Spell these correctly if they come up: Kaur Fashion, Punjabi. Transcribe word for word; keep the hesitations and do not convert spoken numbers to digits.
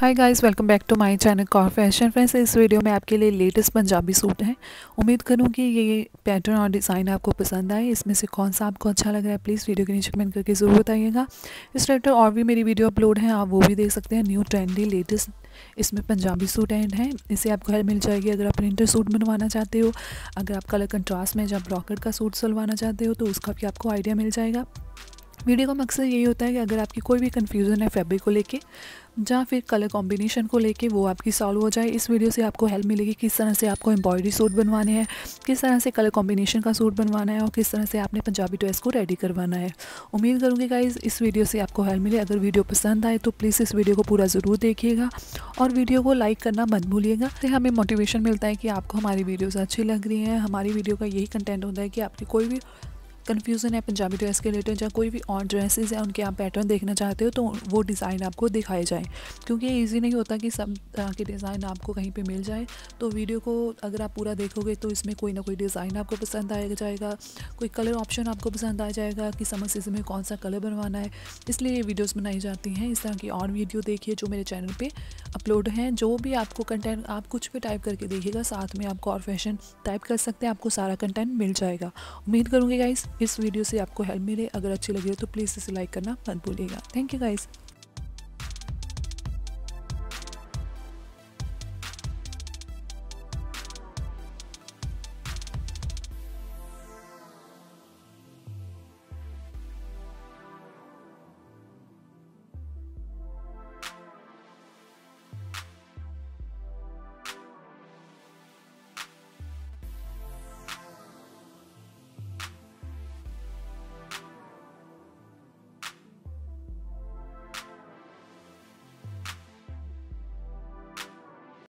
Hi guys, welcome back to my channel Kaur fashion friends. इस video में आपके लिए लेटेस्ट पंजाबी सूट है। उम्मीद करूं कि ये पैटर्न और डिज़ाइन आपको पसंद आए। इसमें से कौन सा आपको अच्छा लग रहा है प्लीज़ वीडियो के नीचे कमेंट करके ज़रूर बताइएगा। इस रिलेटेड और भी मेरी वीडियो अपलोड है, आप वो भी देख सकते हैं। न्यू ट्रेंडी लेटेस्ट इसमें पंजाबी सूट एंड है, इसे आपको हेल्प मिल जाएगी। अगर आप प्रिंटर सूट बनवाना चाहते हो, अगर आप कलर कंट्रास्ट में जब ब्रॉकेट का सूट सिलवाना चाहते हो तो उसका भी आपको आइडिया मिल जाएगा। वीडियो का मकसद यही होता है कि अगर आपकी कोई भी कन्फ्यूज़न है फैब्रिक को लेके या फिर कलर कॉम्बिनेशन को लेके, वो आपकी सॉल्व हो जाए। इस वीडियो से आपको हेल्प मिलेगी किस तरह से आपको एम्ब्रॉयडरी सूट बनवाने हैं, किस तरह से कलर कॉम्बिनेशन का सूट बनवाना है और किस तरह से आपने पंजाबी ड्रेस को रेडी करवाना है। उम्मीद करूँगी गाइज़ इस वीडियो से आपको हेल्प मिले। अगर वीडियो पसंद आए तो प्लीज़ इस वीडियो को पूरा ज़रूर देखिएगा और वीडियो को लाइक करना मत भूलिएगा। तो हमें मोटिवेशन मिलता है कि आपको हमारी वीडियोज़ अच्छी लग रही हैं। हमारी वीडियो का यही कंटेंट होता है कि आपकी कोई भी कन्फ्यूज़न है पंजाबी ड्रेस के रिलेटेड या कोई भी और ड्रेसेस हैं उनके आप पैटर्न देखना चाहते हो तो वो डिज़ाइन आपको दिखाए जाए, क्योंकि ये ईजी नहीं होता कि सब तरह के डिज़ाइन आपको कहीं पे मिल जाए। तो वीडियो को अगर आप पूरा देखोगे तो इसमें कोई ना कोई डिज़ाइन आपको पसंद आया जाएगा, कोई कलर ऑप्शन आपको पसंद आ जाएगा कि समर सीजन में कौन सा कलर बनवाना है, इसलिए ये वीडियोज़ बनाई जाती हैं। इस तरह की और वीडियो देखिए जो मेरे चैनल पर अपलोड हैं। जो भी आपको कंटेंट आप कुछ भी टाइप करके देखिएगा, साथ में आपको और फैशन टाइप कर सकते हैं, आपको सारा कंटेंट मिल जाएगा। उम्मीद करूँगी गाइज़ इस वीडियो से आपको हेल्प मिले। अगर अच्छी लगी हो तो प्लीज़ इसे लाइक करना मत भूलिएगा। Thank you guys.